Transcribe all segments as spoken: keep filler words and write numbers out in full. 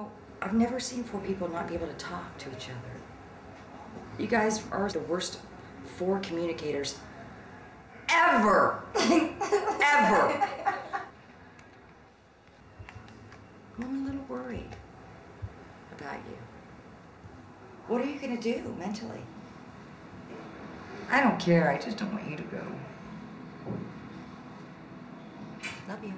know, I've never seen four people not be able to talk to each other. You guys are the worst four communicators ever, ever. I'm a little worried about you. What are you gonna do mentally? I don't care, I just don't want you to go. Love you.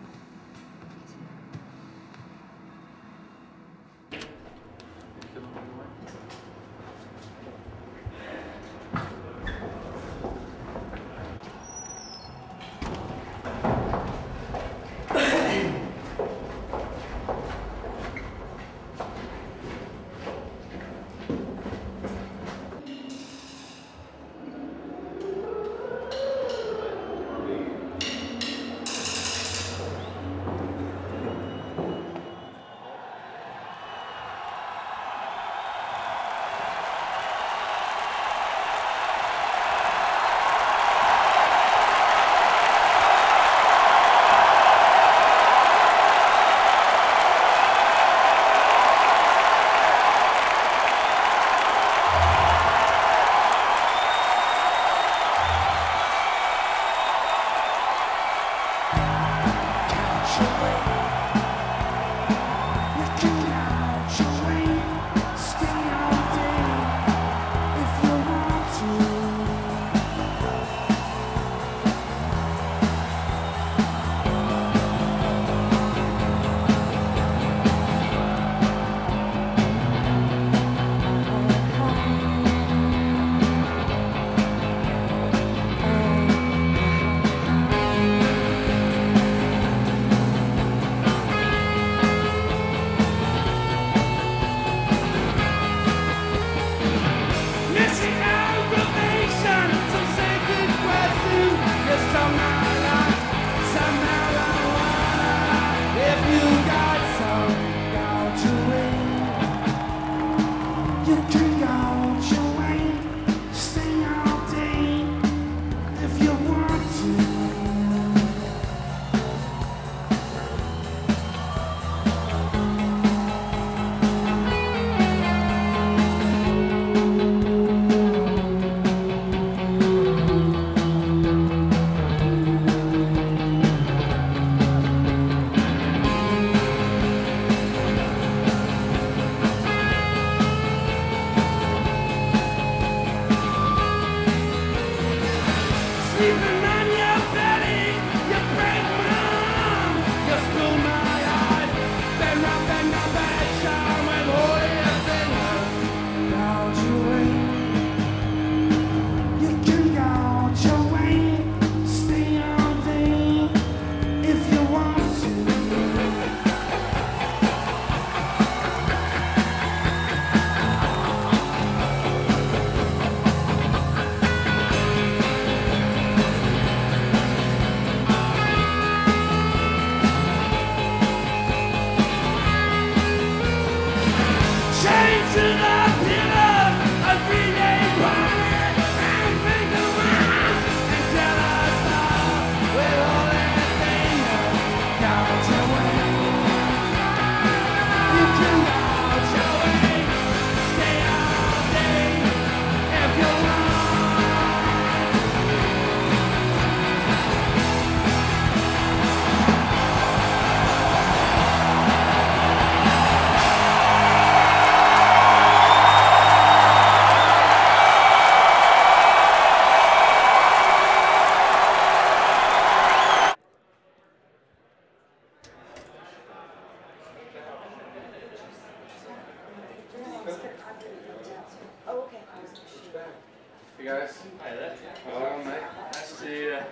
Hey guys. Hi there. Hello, mate. Nice to see you. Okay.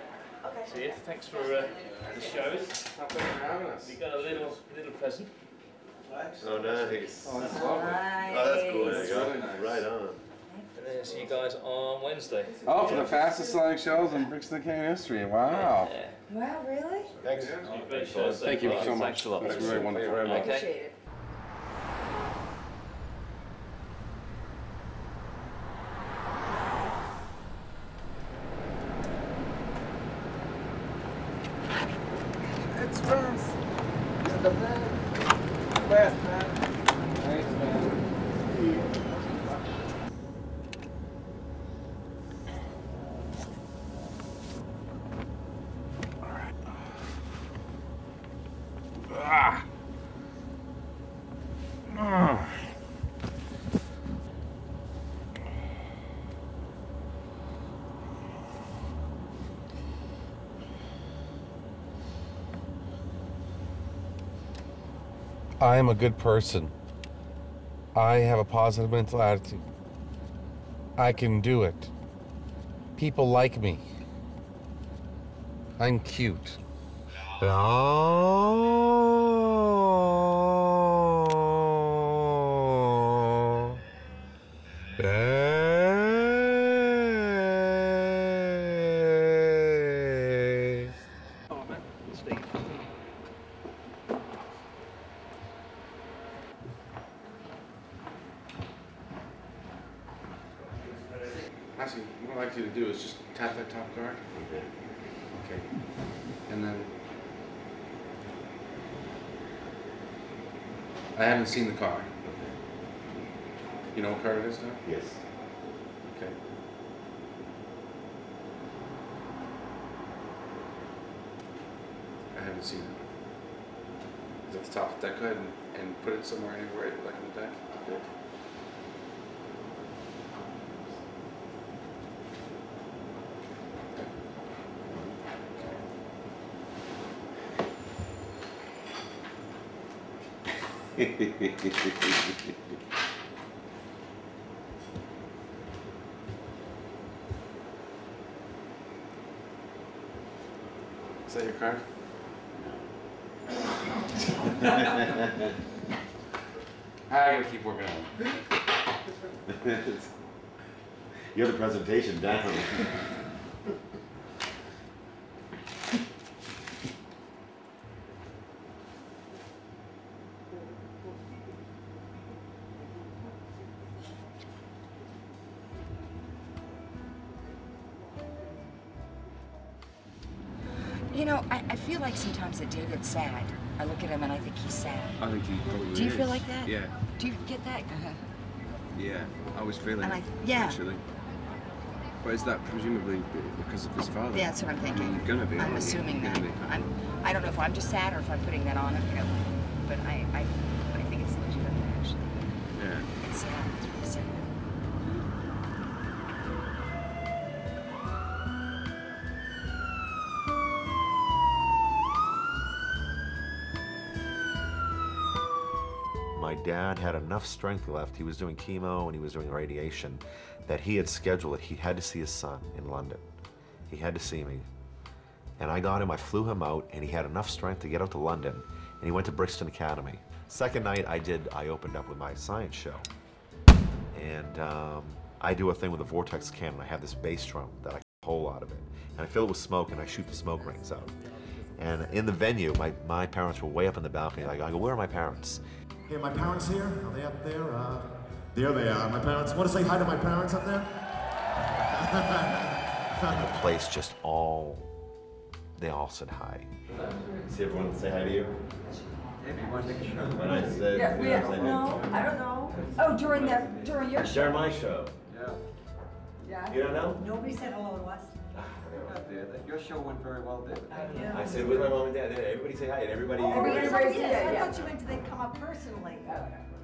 See you. Thanks for uh, the shows. Thanks for having us. We got a little, little present. Oh, nice. Oh, that's lovely. Nice. Oh, that's cool. There you go. Really nice. Right on. And then see you guys on Wednesday. Oh, for yeah. the fastest selling shows in Brixton Academy history. Wow. Yeah. Wow, really? Thanks. Yeah. Oh, great show. So Thank you so much. Thanks. That's really wonderful. I appreciate it. It's fast. It's the best. Fast, man. Oh. I am a good person. I have a positive mental attitude. I can do it. People like me. I'm cute. Oh. Hey. Oh, man. Steve. Actually, what I'd like you to do is just tap that top guard. Okay. Okay. And then I haven't seen the car. Okay. You know what car it is now? Yes. Okay. I haven't seen it. It's at the top of the deck. Go ahead and, and put it somewhere anywhere like in the deck. Okay. Is that your card? No. I gotta keep working on it. You have the presentation down. You know, I, I feel like sometimes that David's sad. I look at him and I think he's sad. I think he probably is. Do you is. feel like that? Yeah. Do you get that? Uh-huh. Yeah, I was feeling and it, I, yeah. actually. But is that presumably because of his father? Yeah, that's what I'm thinking. I mean, you're gonna be. I'm assuming that. I'm, I don't know if I'm just sad or if I'm putting that on him, you know. But I, I, I think it's legitimate, actually. Yeah. It's sad. It's really sad. My dad had enough strength left, he was doing chemo and he was doing radiation, that he had scheduled it. He had to see his son in London. He had to see me. And I got him, I flew him out, and he had enough strength to get out to London, and he went to Brixton Academy. Second night I did, I opened up with my science show. And um, I do a thing with a vortex cannon. I have this bass drum that I get a whole lot of it. And I fill it with smoke and I shoot the smoke rings out. And in the venue, my, my parents were way up in the balcony. I go, where are my parents? Hey, my parents here? Are they up there? Uh, there they are, my parents. Want to say hi to my parents up there? And the place just all, they all said hi. See everyone say hi to you? When I said, yeah, we yeah, no, I don't know. Oh, during the, during your show? During my show. Yeah. Yeah. You don't know? Nobody said hello to us. Your show went very well, David. I, yeah. I said with my mom and dad, everybody say hi, and everybody... Oh, everybody, everybody said, yeah, I yeah. thought you meant did they come up personally. Uh,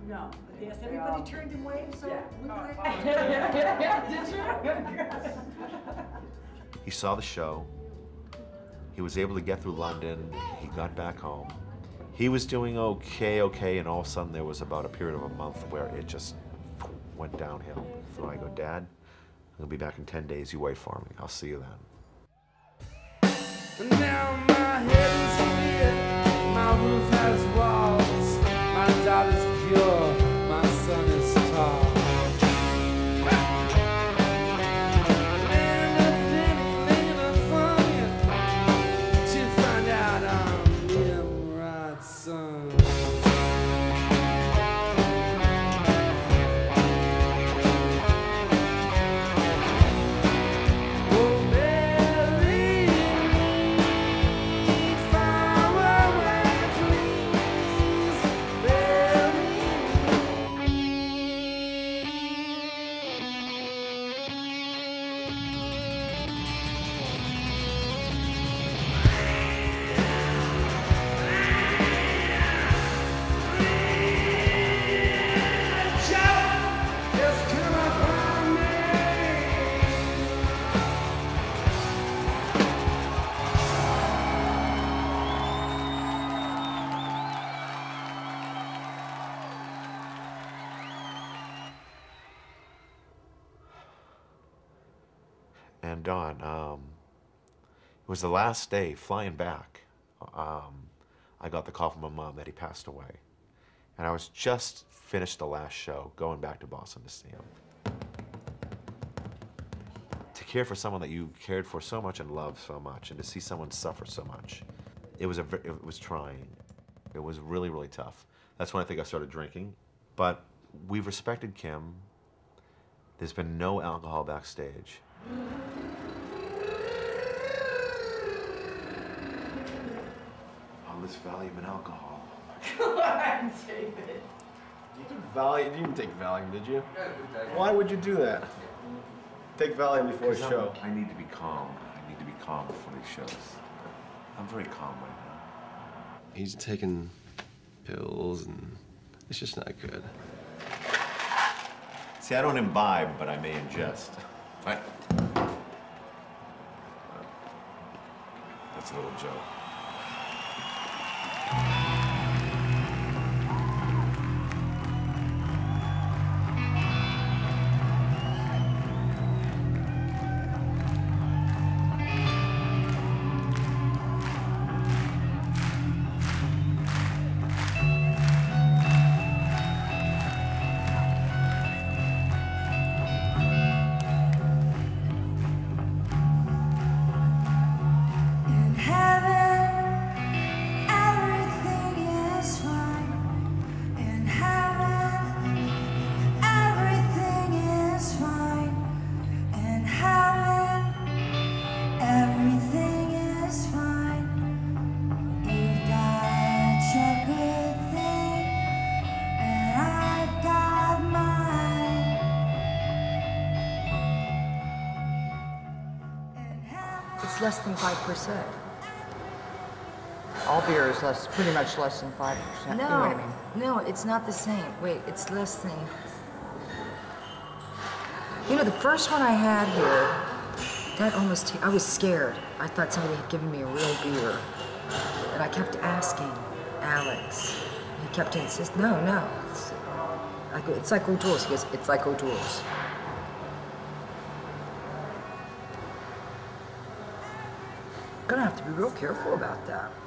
no, but yes, everybody all... turned and waved, so... Yeah. We oh, oh, yeah. Did you? He saw the show. He was able to get through London. He got back home. He was doing okay, okay, and all of a sudden there was about a period of a month where it just went downhill. So I go, Dad, I'm gonna be back in ten days. You wait for me. I'll see you then. And now my head is clear, my roof has walls, my daughter's pure, my son is tall. And I think maybe I'm funny to find out I'm the right son. and Dawn. Um, it was the last day flying back. Um, I got the call from my mom that he passed away. And I was just finished the last show, going back to Boston to see him. To care for someone that you cared for so much and loved so much, and to see someone suffer so much, it was, a, it was trying. It was really, really tough. That's when I think I started drinking. But we've respected Kim. There's been no alcohol backstage. All this Valium and alcohol. Come on, David. You took Valium. You didn't take Valium, did you? Yeah, I did. Why would you do that? Take Valium before a show. I'm, I need to be calm. I need to be calm before these shows. I'm very calm right now. He's taking pills, and it's just not good. See, I don't imbibe, but I may ingest. Right? That's a little joke. It's less than five percent. All beer is less, pretty much less than five percent. No, you know what I mean? No, it's not the same. Wait, it's less than... You know, the first one I had here, that almost... I was scared. I thought somebody had given me a real beer. And I kept asking Alex. He kept insisting, no, no. It's, I go, it's like O'Doul's. He goes, it's like O'Doul's. Gonna have to be real careful about that.